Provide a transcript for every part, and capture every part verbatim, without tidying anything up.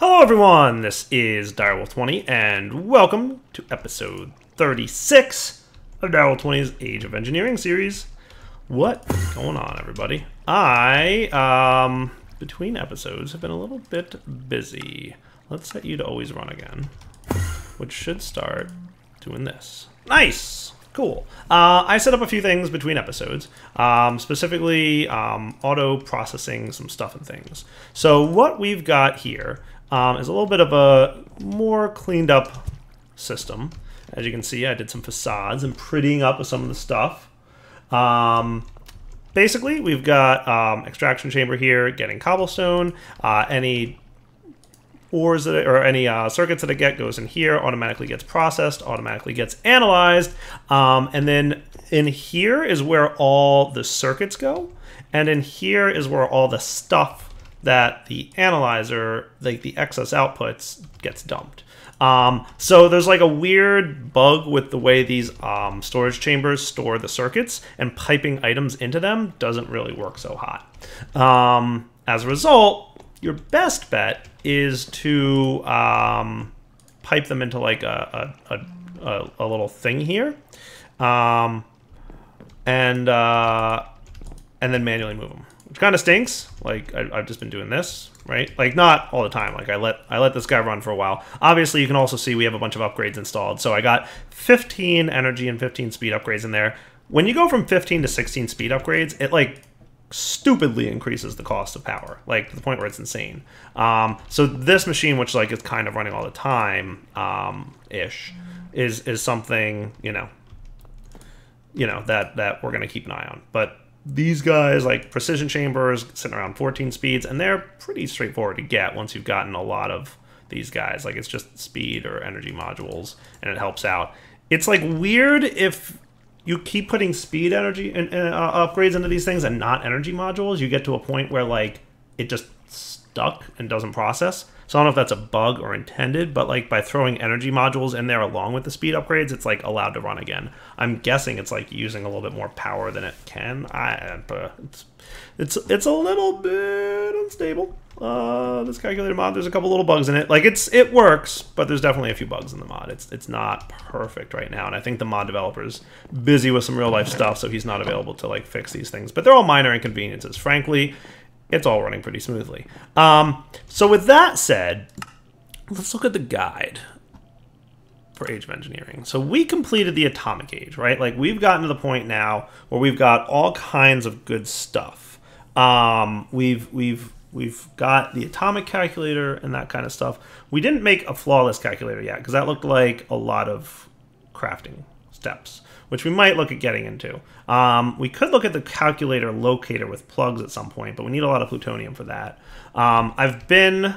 Hello everyone, this is Direwolf twenty, and welcome to episode thirty-six of Direwolf twenty's Age of Engineering series. What is going on, everybody? I, um, between episodes have been a little bit busy. Let's set you to always run again, which should start doing this. Nice! Cool. Uh, I set up a few things between episodes, um, specifically um, auto-processing some stuff and things. So what we've got here um, is a little bit of a more cleaned up system. As you can see, I did some facades and prettying up with some of the stuff. Um, basically, we've got um, extraction chamber here, getting cobblestone, uh, any ores that, or any uh, circuits that I get goes in here, automatically gets processed, automatically gets analyzed, um, and then in here is where all the circuits go, and in here is where all the stuff that the analyzer, like the excess outputs, gets dumped. Um, so there's like a weird bug with the way these um, storage chambers store the circuits, and piping items into them doesn't really work so hot. Um, as a result, your best bet is to um, pipe them into like a, a, a, a little thing here, um, and uh, and then manually move them, which kind of stinks. Like I, I've just been doing this, right? Like not all the time. Like I let I let this guy run for a while. Obviously, you can also see we have a bunch of upgrades installed. So I got fifteen energy and fifteen speed upgrades in there. When you go from fifteen to sixteen speed upgrades, it like stupidly increases the cost of power, like to the point where it's insane. Um, so this machine, which like is kind of running all the time, um, ish, is is something you know, you know that that we're gonna keep an eye on. But these guys, like precision chambers, sitting around fourteen speeds, and they're pretty straightforward to get once you've gotten a lot of these guys. Like it's just speed or energy modules, and it helps out. It's like weird if you keep putting speed energy and uh, upgrades into these things and not energy modules, you get to a point where like it just stuck and doesn't process. So I don't know if that's a bug or intended, but like by throwing energy modules in there along with the speed upgrades, it's like allowed to run again. I'm guessing it's like using a little bit more power than it can. I, it's, it's, it's a little bit unstable. Uh, this calculator mod, there's a couple little bugs in it. Like it's it works, but there's definitely a few bugs in the mod. It's it's not perfect right now, and I think the mod developer's busy with some real life stuff, so he's not available to like fix these things. But they're all minor inconveniences. Frankly, it's all running pretty smoothly. Um, so with that said, let's look at the guide for Age of Engineering. So we completed the Atomic Age, right? Like we've gotten to the point now where we've got all kinds of good stuff. Um, we've we've We've got the atomic calculator and that kind of stuff. We didn't make a flawless calculator yet because that looked like a lot of crafting steps, which we might look at getting into. Um, we could look at the calculator locator with plugs at some point, but we need a lot of plutonium for that. Um, I've been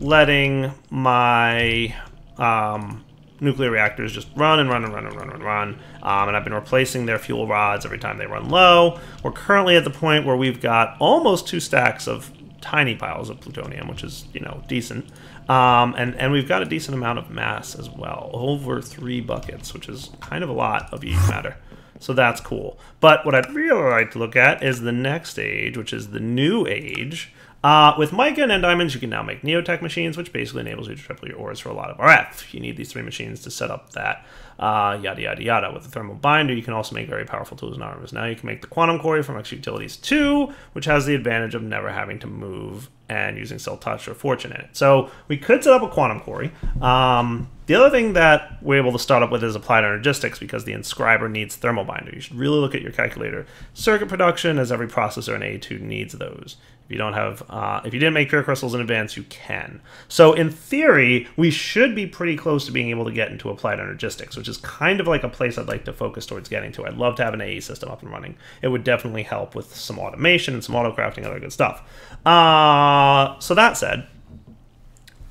letting my um, nuclear reactors just run and run and run and run and run, um, and I've been replacing their fuel rods every time they run low. We're currently at the point where we've got almost two stacks of tiny piles of plutonium, which is, you know, decent, um, and, and we've got a decent amount of mass as well, over three buckets, which is kind of a lot of yeast matter, so that's cool. But what I'd really like to look at is the next age, which is the New Age. Uh, with mica and end diamonds, you can now make Neotech machines, which basically enables you to triple your ores for a lot of R F. You need these three machines to set up that, uh, yada, yada, yada. With the thermal binder, you can also make very powerful tools and armors. Now you can make the quantum quarry from Extra Utilities two, which has the advantage of never having to move and using self-touch or fortune in it. So we could set up a quantum quarry. Um, the other thing that we're able to start up with is Applied Energistics, because the inscriber needs thermal binder. You should really look at your calculator circuit production, as every processor in A two needs those. If you don't have, uh, if you didn't make pure crystals in advance, you can. So in theory, we should be pretty close to being able to get into Applied Energistics, which is kind of like a place I'd like to focus towards getting to. I'd love to have an A E system up and running. It would definitely help with some automation and some auto crafting, other good stuff. Uh, so that said,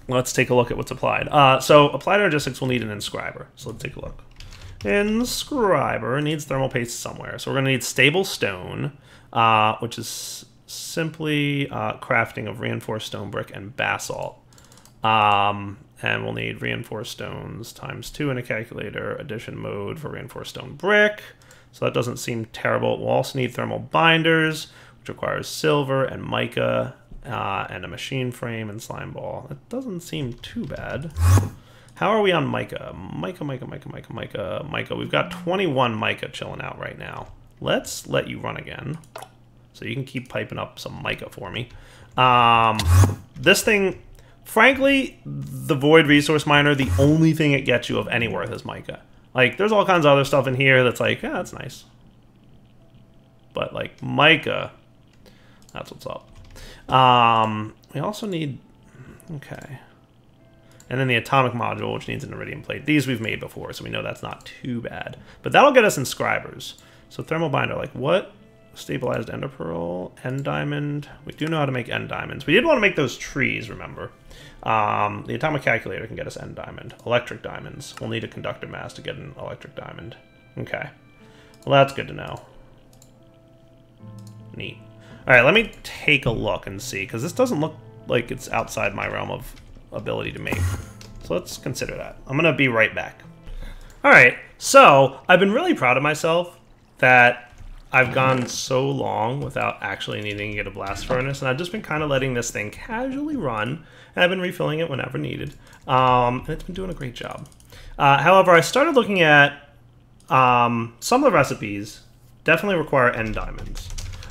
let's take a look at what's applied. Uh, so Applied Energistics will need an inscriber. So let's take a look. Inscriber needs thermal paste somewhere. So we're going to need stable stone, uh, which is simply uh, crafting of reinforced stone brick and basalt. Um, and we'll need reinforced stones times two in a calculator, addition mode for reinforced stone brick. So that doesn't seem terrible. We'll also need thermal binders, which requires silver and mica uh, and a machine frame and slime ball. That doesn't seem too bad. How are we on mica? Mica, mica, mica, mica, mica, mica. We've got twenty-one mica chilling out right now. Let's let you run again. So you can keep piping up some mica for me. Um, this thing, frankly, the Void Resource Miner, the only thing it gets you of any worth is mica. Like, there's all kinds of other stuff in here that's like, yeah, that's nice. But, like, mica, that's what's up. Um, we also need... Okay. And then the atomic module, which needs an iridium plate. These we've made before, so we know that's not too bad. But that'll get us inscribers. So thermal binder, like, what? Stabilized enderpearl, end diamond. We do know how to make end diamonds. We did want to make those trees, remember. Um, the atomic calculator can get us end diamond. Electric diamonds. We'll need a conductor mass to get an electric diamond. Okay. Well, that's good to know. Neat. Alright, let me take a look and see, because this doesn't look like it's outside my realm of ability to make. So let's consider that. I'm going to be right back. Alright, so I've been really proud of myself that I've gone so long without actually needing to get a blast furnace, and I've just been kind of letting this thing casually run, and I've been refilling it whenever needed. Um, and it's been doing a great job. Uh, however, I started looking at um, some of the recipes definitely require end diamonds.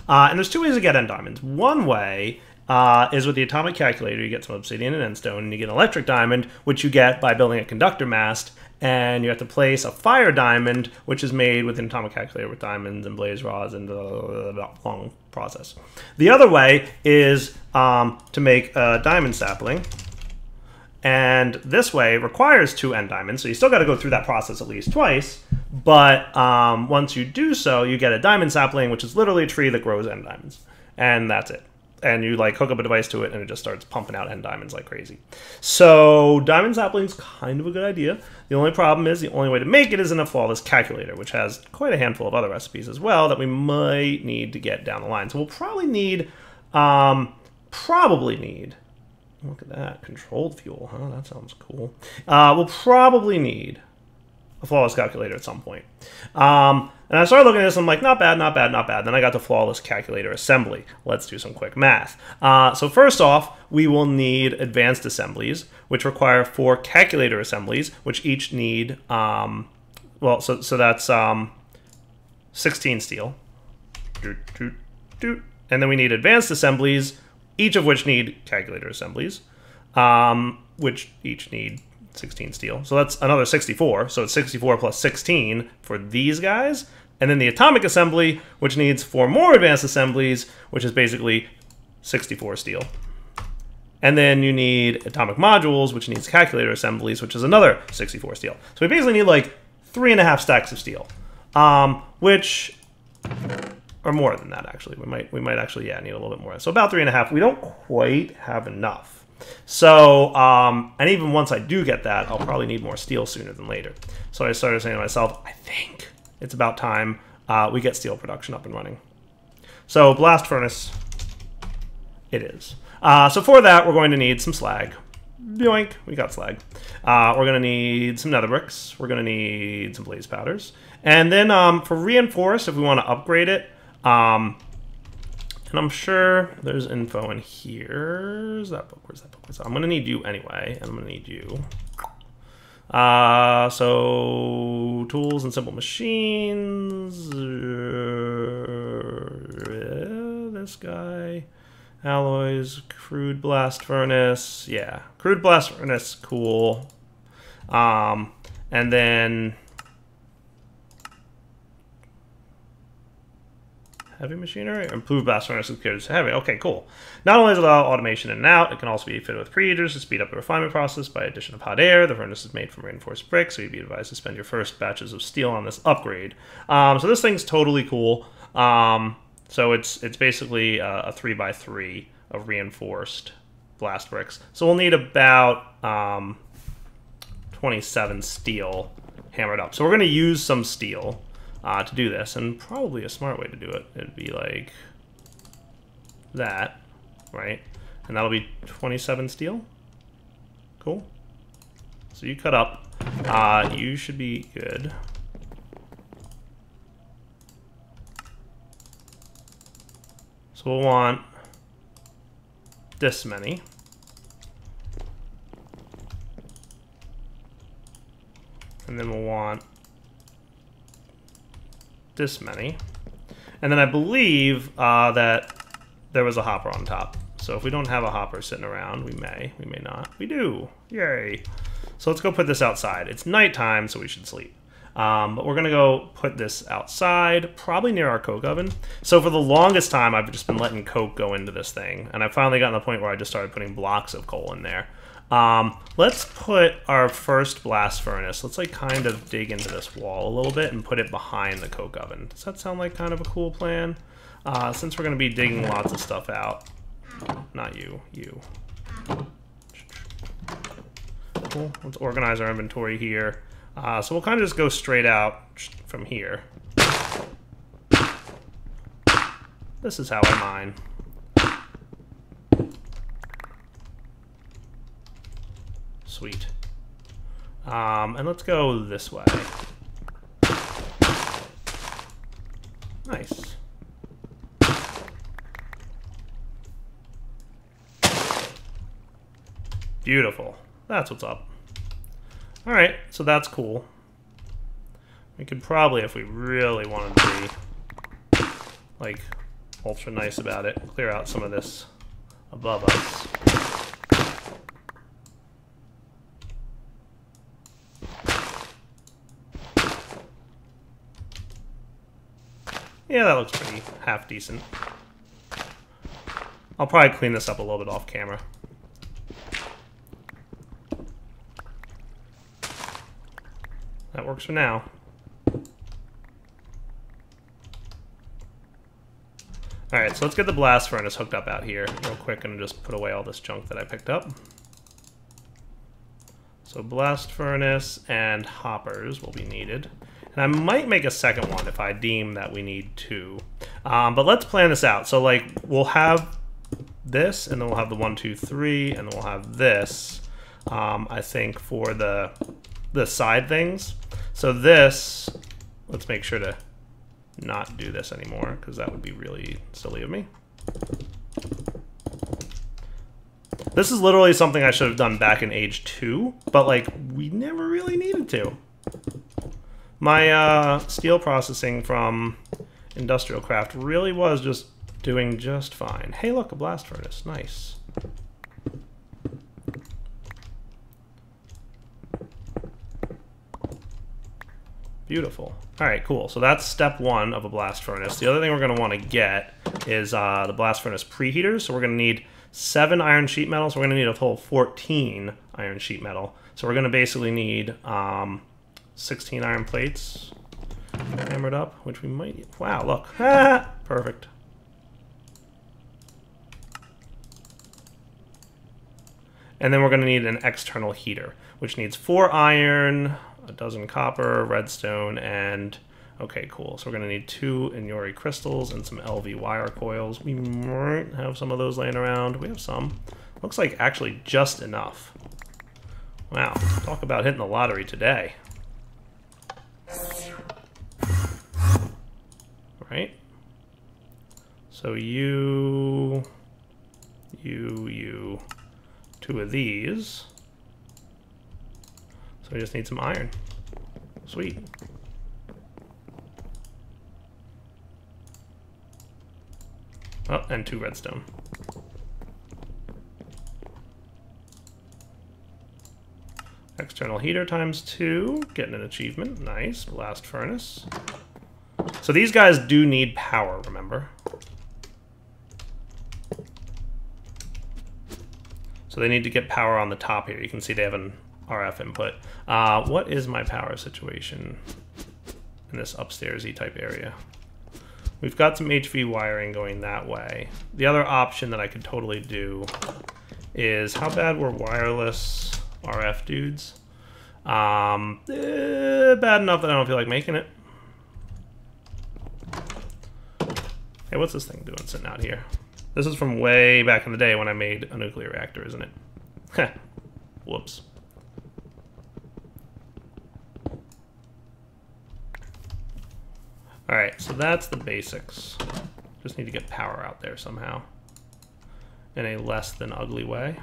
Uh, and there's two ways to get end diamonds. One way uh, is with the atomic calculator. You get some obsidian and endstone, and you get an electric diamond, which you get by building a conductor mast. And you have to place a fire diamond, which is made with an atomic calculator with diamonds and blaze rods and blah, blah, blah, blah, long process. The other way is um, to make a diamond sapling. And this way requires two end diamonds, so you still got to go through that process at least twice. But um, once you do so, you get a diamond sapling, which is literally a tree that grows end diamonds. And that's it. And you like hook up a device to it, and it just starts pumping out end diamonds like crazy. So diamond sapling's kind of a good idea. The only problem is the only way to make it is in a flawless calculator, which has quite a handful of other recipes as well that we might need to get down the line. So we'll probably need, um, probably need... Look at that. Controlled fuel, huh? That sounds cool. Uh, we'll probably need a flawless calculator at some point. Um, and I started looking at this and I'm like, not bad, not bad, not bad. Then I got the flawless calculator assembly. Let's do some quick math. Uh, so first off, we will need advanced assemblies, which require four calculator assemblies, which each need, um, well, so, so that's um, sixteen steel. Doot, doot, doot. And then we need advanced assemblies, each of which need calculator assemblies, um, which each need sixteen steel. So that's another sixty-four. So it's sixty-four plus sixteen for these guys. And then the atomic assembly, which needs four more advanced assemblies, which is basically sixty-four steel. And then you need atomic modules, which needs calculator assemblies, which is another sixty-four steel. So we basically need like three and a half stacks of steel, um, which... Or more than that, actually. We might, we might actually, yeah, need a little bit more. So about three and a half. We don't quite have enough. So, um, and even once I do get that, I'll probably need more steel sooner than later. So I started saying to myself, I think it's about time uh, we get steel production up and running. So blast furnace, it is. Uh, so for that, we're going to need some slag. Yoink, we got slag. Uh, we're going to need some nether bricks. We're going to need some blaze powders. And then um, for reinforced, if we want to upgrade it, Um, and I'm sure there's info in here. Where's that book? Where's that book? Where's that? I'm going to need you anyway, and I'm going to need you. Uh, so, tools and simple machines. Uh, this guy. Alloys, crude blast furnace. Yeah, crude blast furnace, cool. Um, and then... Heavy machinery? Improved blast furnace compared to heavy. Okay, cool. Not only does it allow automation in and out, it can also be fitted with preheaters to speed up the refinement process by addition of hot air. The furnace is made from reinforced brick, so you'd be advised to spend your first batches of steel on this upgrade. Um, so this thing's totally cool. Um, so it's it's basically uh, a three by three of reinforced blast bricks. So we'll need about um, twenty-seven steel hammered up. So we're going to use some steel Uh, to do this, and probably a smart way to do it, it'd be like that, right? And that'll be twenty-seven steel. Cool. So you cut up. Uh, you should be good. So we'll want this many. And then we'll want this many. And then I believe uh, that there was a hopper on top. So if we don't have a hopper sitting around, we may, we may not. We do, yay. So let's go put this outside. It's nighttime, so we should sleep. Um, but we're gonna go put this outside, probably near our Coke oven. So for the longest time, I've just been letting Coke go into this thing. And I finally got to the point where I just started putting blocks of coal in there. Um, let's put our first blast furnace. Let's like kind of dig into this wall a little bit and put it behind the Coke oven. Does that sound like kind of a cool plan? Uh, since we're gonna be digging lots of stuff out. Not you, you. Cool, let's organize our inventory here. Uh, so we'll kind of just go straight out from here. This is how I mine. Sweet. Um, and let's go this way. Nice. Beautiful. That's what's up. All right, so that's cool. We could probably, if we really wanted to be like ultra nice about it, clear out some of this above us. Yeah, that looks pretty half decent. I'll probably clean this up a little bit off camera. That works for now. All right, so let's get the blast furnace hooked up out here real quick and just put away all this junk that I picked up. So blast furnace and hoppers will be needed. And I might make a second one if I deem that we need two. Um, but let's plan this out. So like we'll have this, and then we'll have the one, two, three, and then we'll have this, um, I think, for the, the side things. So this, let's make sure to not do this anymore because that would be really silly of me. This is literally something I should have done back in Age two, but like we never really needed to. My uh, steel processing from Industrial Craft really was just doing just fine. Hey look, a blast furnace, nice. Beautiful. All right, cool. So that's step one of a blast furnace. The other thing we're going to want to get is uh, the blast furnace preheaters. So we're going to need seven iron sheet metals. We're going to need a total of fourteen iron sheet metal. So we're going to basically need um, sixteen iron plates hammered up, which we might... Wow, look. Ah, perfect. And then we're going to need an external heater, which needs four iron... a dozen copper, redstone, and okay, cool. So we're gonna need two Inyori crystals and some L V wire coils. We might have some of those laying around. We have some. Looks like actually just enough. Wow, talk about hitting the lottery today. All right. So you, you, you, two of these. We just need some iron. Sweet. Oh, and two redstone. External heater times two. Getting an achievement. Nice. Blast furnace. So these guys do need power, remember? So they need to get power on the top here. You can see they have an R F input. Uh, what is my power situation in this upstairs-y type area? We've got some H V wiring going that way. The other option that I could totally do is how bad were wireless R F dudes? Um, eh, bad enough that I don't feel like making it. Hey, what's this thing doing sitting out here? This is from way back in the day when I made a nuclear reactor, isn't it? Whoops. All right, so that's the basics. Just need to get power out there somehow. in a less than ugly way.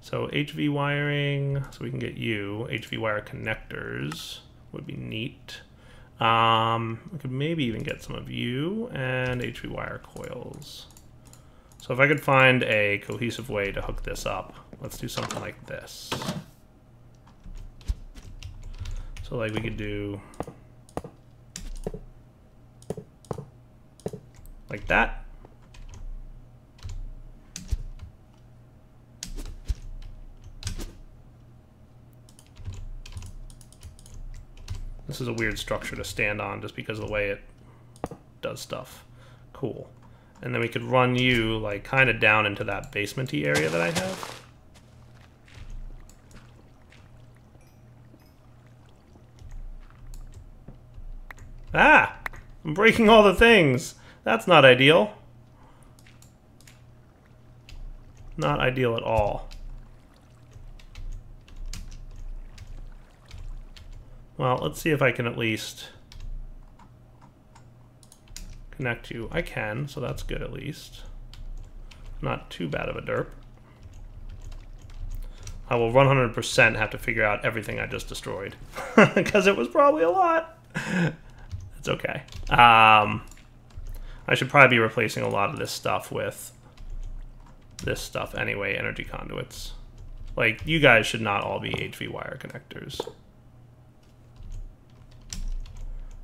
So H V wiring, so we can get you. H V wire connectors would be neat. Um, we could maybe even get some of you and H V wire coils. So if I could find a cohesive way to hook this up, let's do something like this. So like we could do like that. This is a weird structure to stand on just because of the way it does stuff. Cool. And then we could run you like kind of down into that basement-y area that I have. Ah! I'm breaking all the things! That's not ideal. Not ideal at all. Well, let's see if I can at least connect you. I can, so that's good at least. Not too bad of a derp. I will one hundred percent have to figure out everything I just destroyed, because it was probably a lot. It's okay. Um, I should probably be replacing a lot of this stuff with this stuff anyway, energy conduits. Like, you guys should not all be H V wire connectors.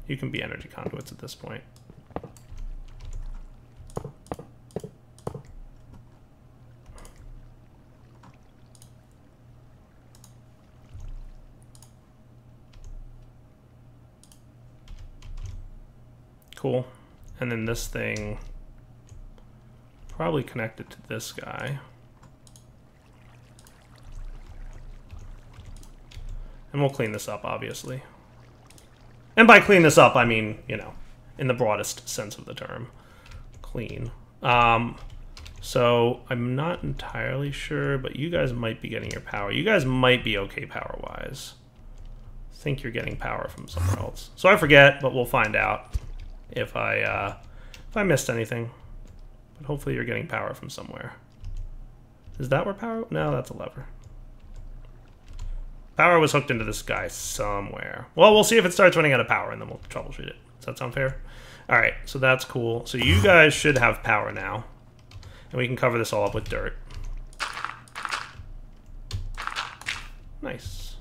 You can be energy conduits at this point. Cool. And then this thing probably connected to this guy. And we'll clean this up, obviously. And by clean this up, I mean, you know, in the broadest sense of the term, clean. Um, so I'm not entirely sure, but you guys might be getting your power. You guys might be okay power-wise. I think you're getting power from somewhere else. So I forget, but we'll find out if I, uh, if I missed anything. But hopefully you're getting power from somewhere. Is that where power? No, that's a lever. Power was hooked into this guy somewhere. Well, we'll see if it starts running out of power, and then we'll troubleshoot it. Does that sound fair? All right, so that's cool. So you guys should have power now, and we can cover this all up with dirt. Nice.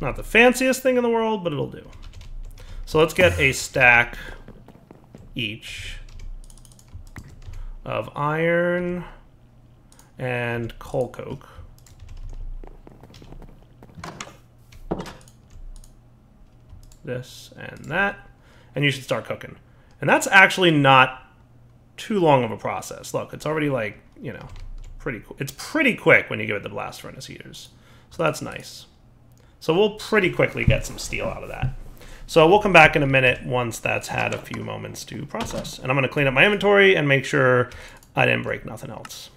Not the fanciest thing in the world, but it'll do. So let's get a stack each of iron and coal coke. This and that, and you should start cooking. And that's actually not too long of a process. Look, it's already like, you know, pretty quick. It's pretty quick when you give it the blast furnace heaters. So that's nice. So we'll pretty quickly get some steel out of that. So we'll come back in a minute once that's had a few moments to process. And I'm gonna clean up my inventory and make sure I didn't break nothing else.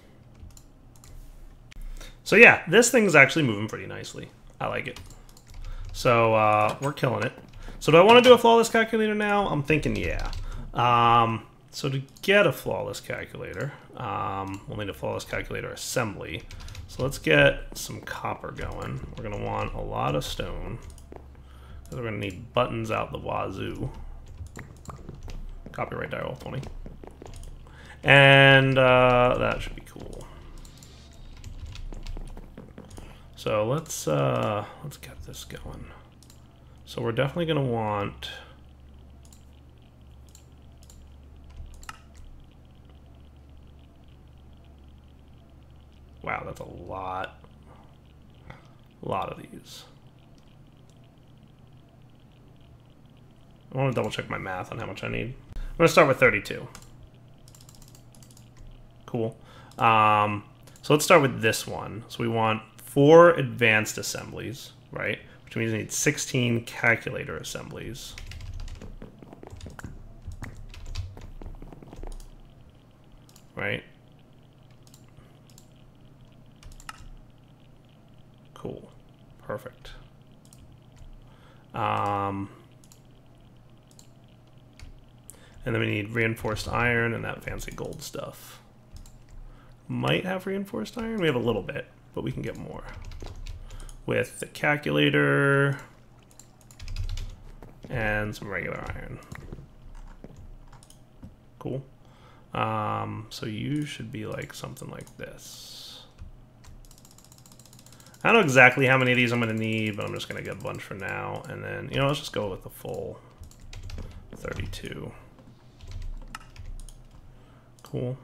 So yeah, this thing's actually moving pretty nicely. I like it. So uh, we're killing it. So do I want to do a flawless calculator now? I'm thinking, yeah. Um, so to get a flawless calculator, um, we'll need a flawless calculator assembly. So let's get some copper going. We're going to want a lot of stone. We're going to need buttons out the wazoo. Copyright Direwolf twenty. And uh, that should be cool. So let's, uh, let's get this going. So we're definitely going to want wow, that's a lot, a lot of these. I want to double check my math on how much I need. I'm going to start with thirty-two. Cool. Um, so let's start with this one. So we want four advanced assemblies, right? Which means we need sixteen calculator assemblies. Right? Cool. Perfect. Um, And then we need reinforced iron and that fancy gold stuff. Might have reinforced iron. We have a little bit, but we can get more. With the calculator and some regular iron. Cool. Um, so you should be like something like this. I don't know exactly how many of these I'm going to need, but I'm just going to get a bunch for now. And then, you know, let's just go with the full thirty-two. Cool.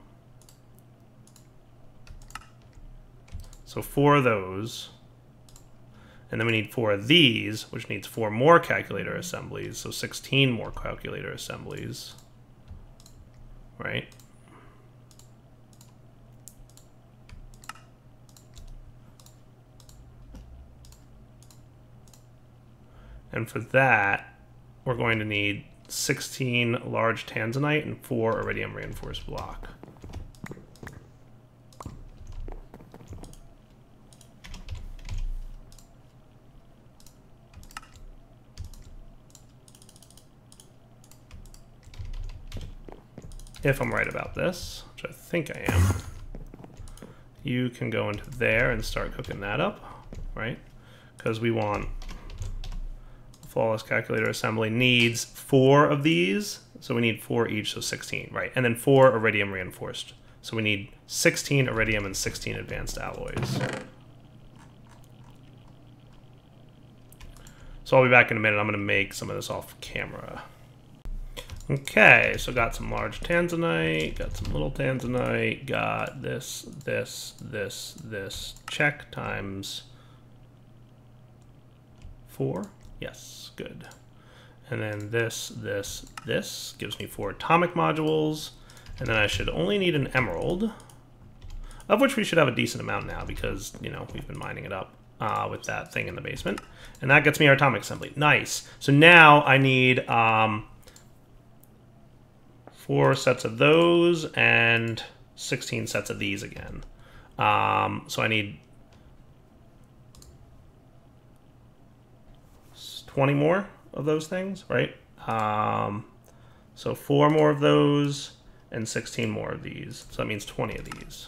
So four of those. And then we need four of these, which needs four more calculator assemblies. So sixteen more calculator assemblies. Right? And for that, we're going to need sixteen large tanzanite and four iridium reinforced block. If I'm right about this, which I think I am, you can go into there and start cooking that up, right? Because we want the flawless calculator assembly needs four of these, so we need four each, so sixteen, right? And then four iridium reinforced. So we need sixteen iridium and sixteen advanced alloys. So I'll be back in a minute. I'm going to make some of this off camera. Okay, so got some large tanzanite, got some little tanzanite, got this, this, this, this, check times four. Yes, good. And then this, this, this gives me four atomic modules. And then I should only need an emerald, of which we should have a decent amount now because, you know, we've been mining it up uh, with that thing in the basement. And that gets me our atomic assembly. Nice. So now I need... Um, Four sets of those and sixteen sets of these again. Um, so I need twenty more of those things, right? Um, so four more of those and sixteen more of these. So that means twenty of these.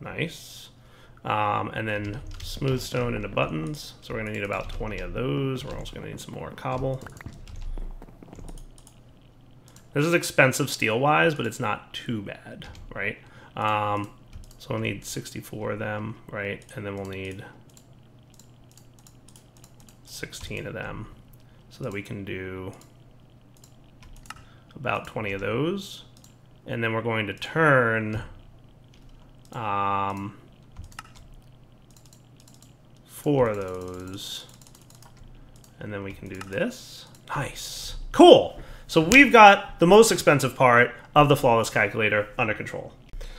Nice. Um, and then smooth stone into buttons. So we're going to need about twenty of those. We're also going to need some more cobble. This is expensive steel-wise, but it's not too bad, right? Um, so we'll need sixty-four of them, right? And then we'll need sixteen of them so that we can do about twenty of those. And then we're going to turn... Um, four of those, and then we can do this. Nice. Cool. So we've got the most expensive part of the flawless calculator under control.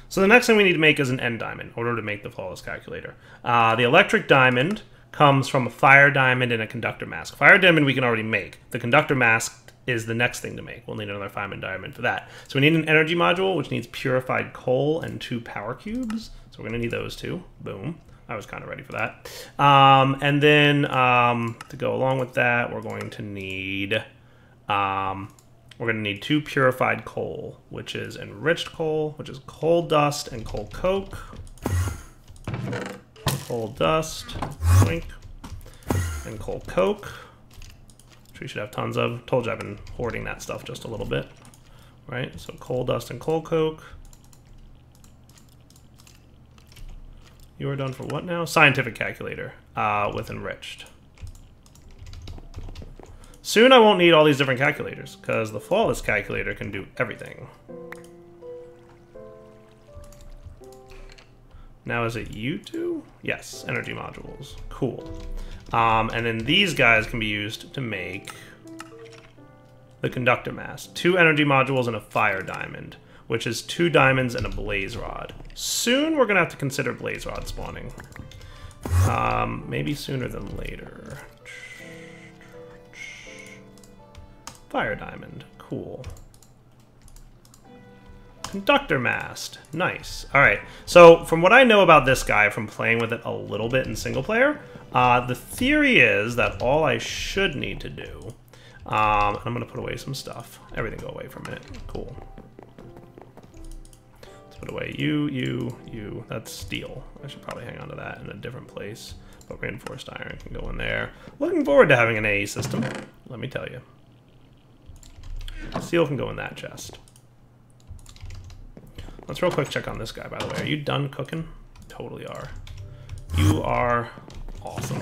So the next thing we need to make is an end diamond in order to make the flawless calculator. Uh, the electric diamond comes from a fire diamond and a conductor mask. Fire diamond we can already make. The conductor mask is the next thing to make. We'll need another fireman diamond for that. So we need an energy module, which needs purified coal and two power cubes. So we're going to need those two. Boom. I was kind of ready for that. Um, and then um, to go along with that, we're going to need um, we're going to need two purified coal, which is enriched coal, which is coal dust and coal coke. Coal dust, wink, and coal coke, which we should have tons of. Told you I've been hoarding that stuff just a little bit, right? So coal dust and coal coke. You are done for what now? Scientific calculator uh, with enriched. Soon I won't need all these different calculators because the flawless calculator can do everything. Now is it you two? Yes, energy modules. Cool. Um, and then these guys can be used to make the conductor mask. Two energy modules and a fire diamond, which is two diamonds and a blaze rod. Soon we're gonna have to consider blaze rod spawning. Um, maybe sooner than later. Fire diamond, cool. Conductor mast. Nice. All right. So from what I know about this guy from playing with it a little bit in single player, uh, the theory is that all I should need to do, um, I'm going to put away some stuff. Everything go away for a minute. Cool. Let's put away you, you, you. That's steel. I should probably hang on to that in a different place. But reinforced iron can go in there. Looking forward to having an A E system, let me tell you. Steel can go in that chest. Let's real quick check on this guy, by the way. Are you done cooking? Totally are. You are awesome.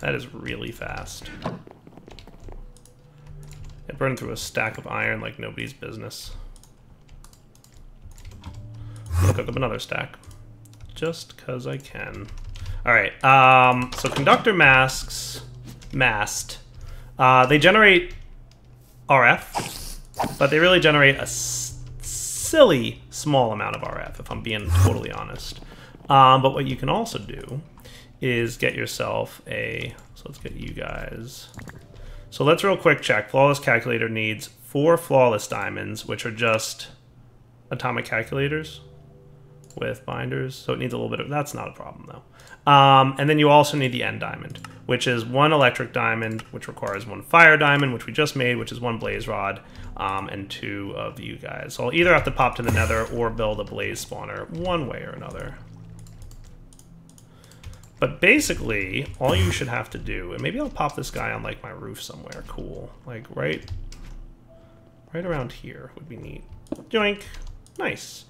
That is really fast. It burned through a stack of iron like nobody's business. I'm gonna cook up another stack. Just because I can. Alright, um, so conductor masks... Mast. Uh, they generate R F, but they really generate a... silly small amount of R F, if I'm being totally honest. Um, but what you can also do is get yourself a... So let's get you guys. So let's real quick check. Flawless Calculator needs four Flawless Diamonds, which are just atomic calculators with binders. So it needs a little bit of... That's not a problem, though. Um, and then you also need the End Diamond, which is one Electric Diamond, which requires one Fire Diamond, which we just made, which is one Blaze Rod, um, and two of you guys. So I'll either have to pop to the Nether or build a Blaze Spawner one way or another. But basically, all you should have to do, and maybe I'll pop this guy on like my roof somewhere cool, like right, right around here would be neat. Joink. Nice.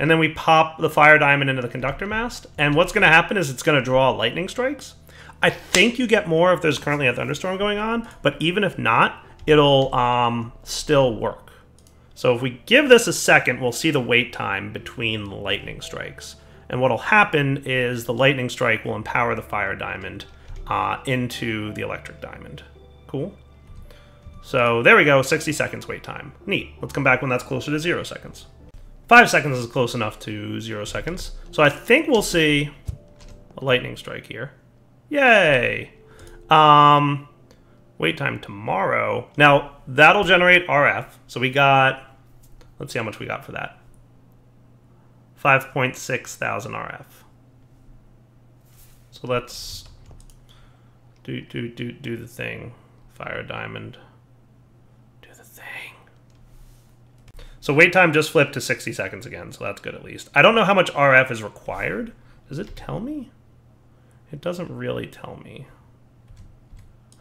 And then we pop the Fire Diamond into the Conductor Mast, and what's going to happen is it's going to draw lightning strikes. I think you get more if there's currently a thunderstorm going on, but even if not, it'll um, still work. So if we give this a second, we'll see the wait time between lightning strikes. And what'll happen is the lightning strike will empower the Fire Diamond uh, into the Electric Diamond. Cool. So there we go, sixty seconds wait time. Neat. Let's come back when that's closer to zero seconds. Five seconds is close enough to zero seconds. So I think we'll see a lightning strike here. Yay! Um, wait time tomorrow. Now, that'll generate R F. So we got, let's see how much we got for that. five point six thousand R F. So let's do, do, do, do the thing. Fire Diamond. Do the thing. So wait time just flipped to sixty seconds again. So that's good at least. I don't know how much R F is required. Does it tell me? It doesn't really tell me.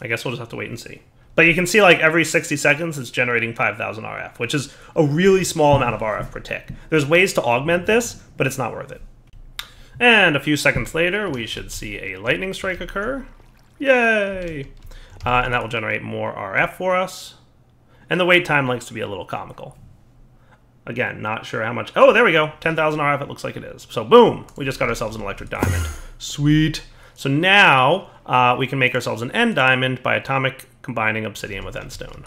I guess we'll just have to wait and see. But you can see like every sixty seconds it's generating five thousand R F, which is a really small amount of R F per tick. There's ways to augment this, but it's not worth it. And a few seconds later, we should see a lightning strike occur. Yay! Uh, and that will generate more R F for us. And the wait time likes to be a little comical. Again, not sure how much... Oh, there we go. ten thousand R F, it looks like it is. So boom! We just got ourselves an Electric Diamond. Sweet! So now uh, we can make ourselves an End Diamond by atomic combining obsidian with end stone.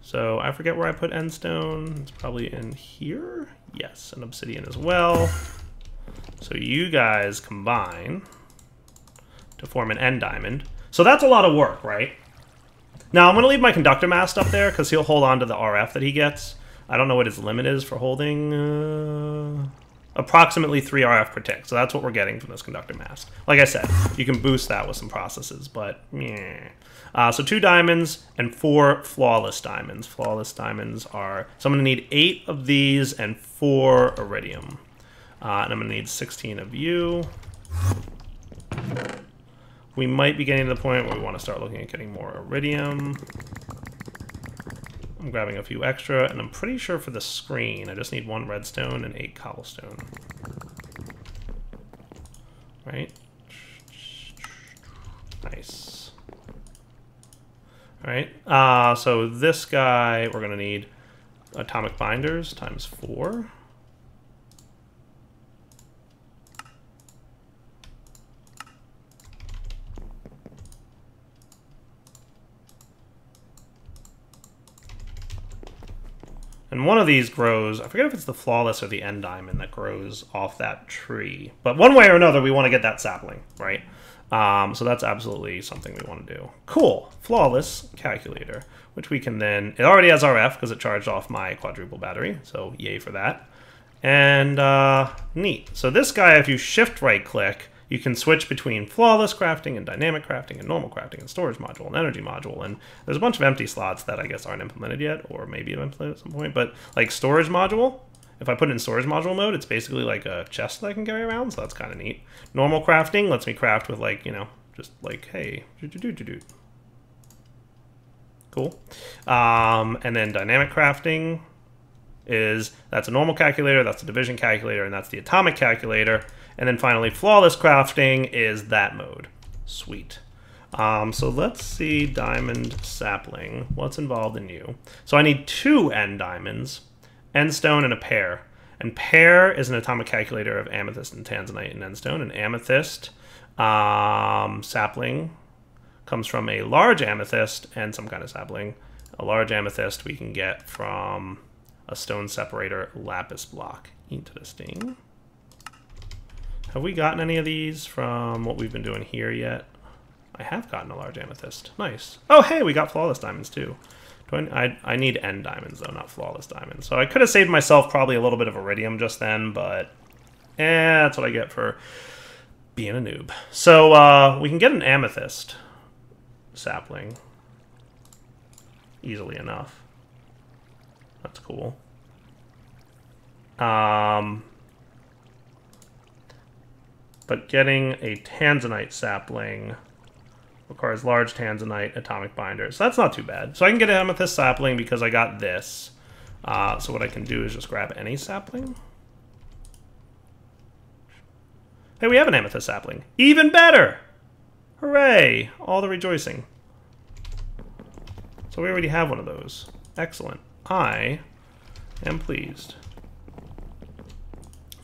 So I forget where I put end stone. It's probably in here. Yes, and obsidian as well. So you guys combine to form an End Diamond. So that's a lot of work, right? Now I'm going to leave my Conductor Mast up there because he'll hold on to the R F that he gets. I don't know what his limit is for holding... Uh... approximately three R F per tick, so that's what we're getting from this Conductor Mast. Like I said, you can boost that with some processes, but meh. Uh, so two diamonds and four flawless diamonds. Flawless diamonds are... So I'm going to need eight of these and four iridium. Uh, and I'm going to need sixteen of you. We might be getting to the point where we want to start looking at getting more iridium. I'm grabbing a few extra, and I'm pretty sure for the screen, I just need one redstone and eight cobblestone. Right? Nice. Alright, uh, so this guy, we're going to need atomic binders times four. And one of these grows, I forget if it's the Flawless or the End Diamond that grows off that tree. But one way or another, we want to get that sapling, right? Um, so that's absolutely something we want to do. Cool, flawless calculator, which we can then, it already has R F because it charged off my quadruple battery, so yay for that. And uh, neat. So this guy, if you shift right click, you can switch between flawless crafting and dynamic crafting and normal crafting and storage module and energy module. And there's a bunch of empty slots that I guess aren't implemented yet, or maybe implemented at some point, but like storage module, if I put it in storage module mode, it's basically like a chest that I can carry around, so that's kind of neat. Normal crafting lets me craft with, like, you know, just like, hey, do do do do do. Cool. Um, and then dynamic crafting is, that's a normal calculator, that's a division calculator, and that's the atomic calculator. And then finally, flawless crafting is that mode. Sweet. Um, so let's see, diamond sapling, what's involved in you? So I need two end diamonds. Endstone and a pear. And pear is an atomic calculator of amethyst and tanzanite and endstone. And amethyst um, sapling comes from a large amethyst and some kind of sapling. A large amethyst we can get from a stone separator lapis block. Interesting. Have we gotten any of these from what we've been doing here yet? I have gotten a large amethyst. Nice. Oh, hey, we got flawless diamonds too. I, I need end diamonds, though, not flawless diamonds. So I could have saved myself probably a little bit of iridium just then, but eh, that's what I get for being a noob. So uh, we can get an amethyst sapling easily enough. That's cool. Um, but getting a tanzanite sapling requires large tanzanite atomic binder. So that's not too bad. So I can get an amethyst sapling because I got this. Uh, so what I can do is just grab any sapling. Hey, we have an amethyst sapling. Even better! Hooray! All the rejoicing. So we already have one of those. Excellent. I am pleased.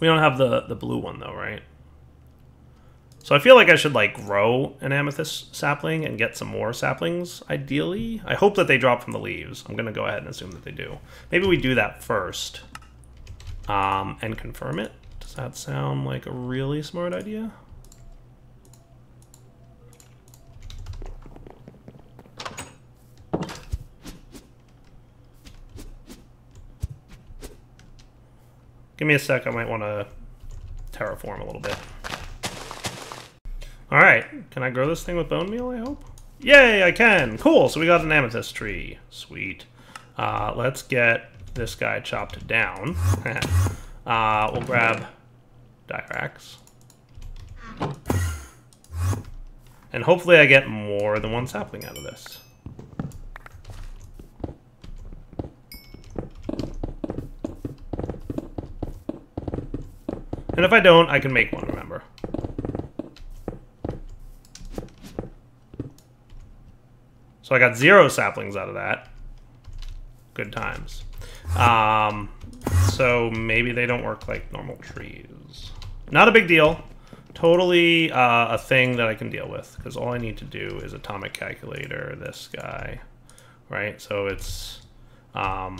We don't have the, the blue one though, right? So I feel like I should, like, grow an amethyst sapling and get some more saplings, ideally. I hope that they drop from the leaves. I'm going to go ahead and assume that they do. Maybe we do that first um, and confirm it. Does that sound like a really smart idea? Give me a sec. I might want to terraform a little bit. All right, can I grow this thing with bone meal, I hope? Yay, I can! Cool, so we got an amethyst tree. Sweet. Uh, let's get this guy chopped down. uh, we'll grab Direax. And hopefully I get more than one sapling out of this. And if I don't, I can make one, remember. So I got zero saplings out of that. Good times. Um, so maybe they don't work like normal trees. Not a big deal. Totally uh, a thing that I can deal with, because all I need to do is atomic calculator this guy, right? So it's um,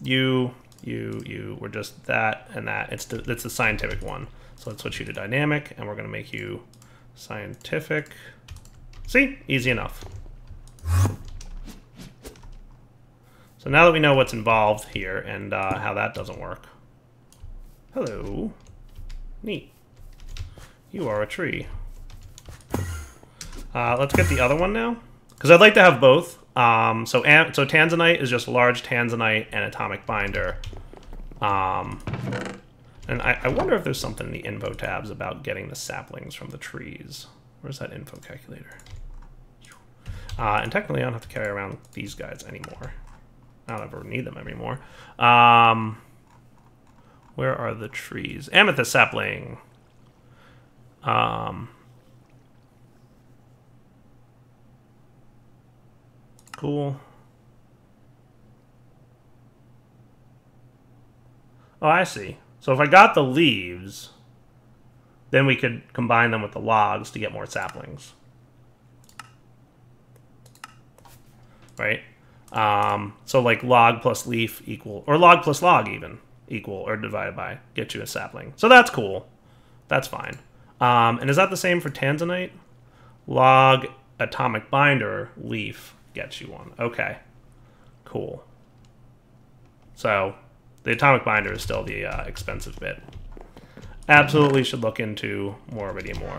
you, you, you. We're just that and that. It's the, it's the scientific one. So let's switch you to dynamic, and we're going to make you scientific. See? Easy enough. So now that we know what's involved here and uh, how that doesn't work. Hello. Neat. You are a tree. Uh, let's get the other one now, because I'd like to have both. Um, so, so tanzanite is just large tanzanite and atomic binder. Um, and I, I wonder if there's something in the info tabs about getting the saplings from the trees. Where's that info calculator? Uh, and technically I don't have to carry around these guys anymore. I don't ever need them anymore. Um, where are the trees? Amethyst sapling. Um, cool. Oh, I see. So if I got the leaves, then we could combine them with the logs to get more saplings. Right? Um, so like log plus leaf equal, or log plus log even equal, or divided by, get you a sapling. So that's cool. That's fine. Um, and is that the same for tanzanite? log atomic binder leaf gets you one. Okay, cool. So the atomic binder is still the uh, expensive bit. Absolutely should look into Morbidia more.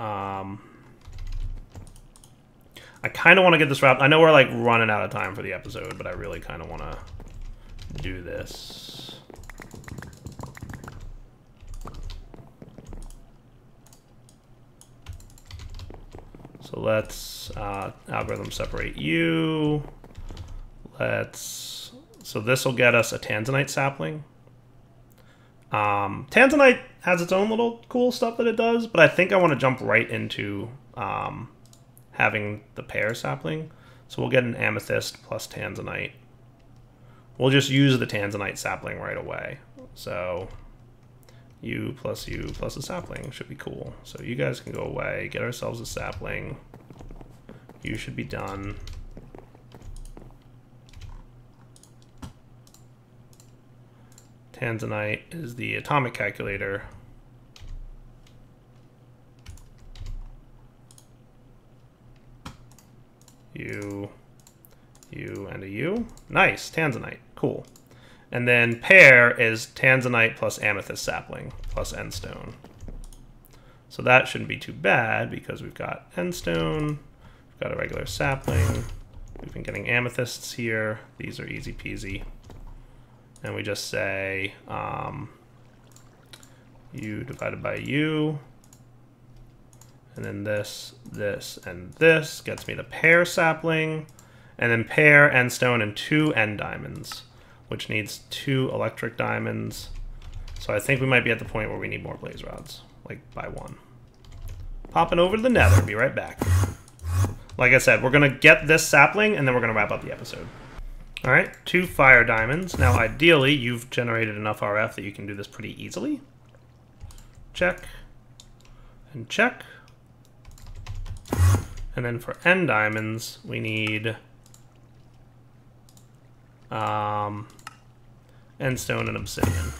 Um, I kind of want to get this wrapped. I know we're like running out of time for the episode, but I really kind of want to do this. So let's uh, algorithm separate you. Let's, so this will get us a tanzanite sapling. Um, tanzanite has its own little cool stuff that it does, but I think I want to jump right into um, having the pear sapling. So we'll get an amethyst plus tanzanite. We'll just use the tanzanite sapling right away. So you plus you plus a sapling should be cool. So you guys can go away, get ourselves a sapling. You should be done. Tanzanite is the atomic calculator. You, you, and a U. Nice, tanzanite, cool. And then pear is tanzanite plus amethyst sapling plus endstone. So that shouldn't be too bad because we've got endstone, we've got a regular sapling, we've been getting amethysts here. These are easy peasy. And we just say um, u divided by u, and then this, this, and this gets me the pear sapling, and then pear, endstone, and two end diamonds, which needs two electric diamonds. So I think we might be at the point where we need more blaze rods, like by one. Popping over to the nether, be right back. Like I said, we're gonna get this sapling, and then we're gonna wrap up the episode. All right, two fire diamonds. Now, ideally, you've generated enough R F that you can do this pretty easily. Check, and check. And then for end diamonds, we need um, endstone and obsidian.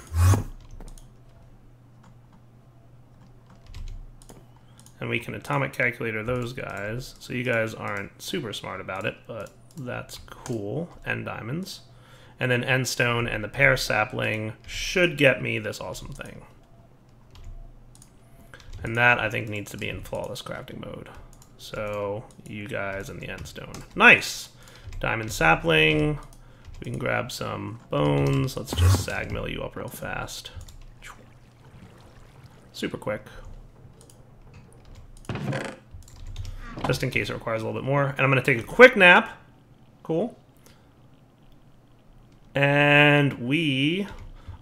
And we can atomic calculator those guys. So you guys aren't super smart about it, but that's cool. End diamonds. And then end stone and the pear sapling should get me this awesome thing. And that, I think, needs to be in flawless crafting mode. So you guys and the end stone. Nice! Diamond sapling. We can grab some bones. Let's just sag mill you up real fast. Super quick. Just in case it requires a little bit more. And I'm going to take a quick nap. Cool. And we...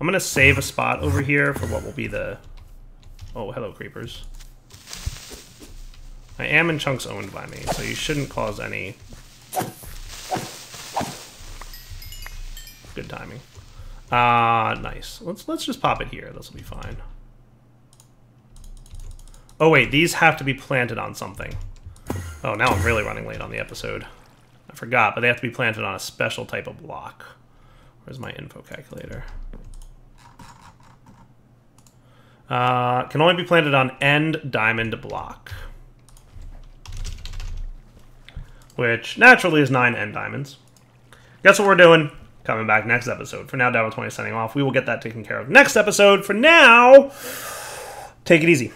I'm going to save a spot over here for what will be the... Oh, hello, creepers. I am in chunks owned by me, so you shouldn't cause any... Good timing. Uh, nice. Let's, let's just pop it here. This will be fine. Oh, wait. These have to be planted on something. Oh, now I'm really running late on the episode. I forgot, but they have to be planted on a special type of block. Where's my info calculator? Uh, can only be planted on end diamond block. Which, naturally, is nine end diamonds. Guess what we're doing? Coming back next episode. For now, Direwolf twenty signing off. We will get that taken care of next episode. For now, take it easy.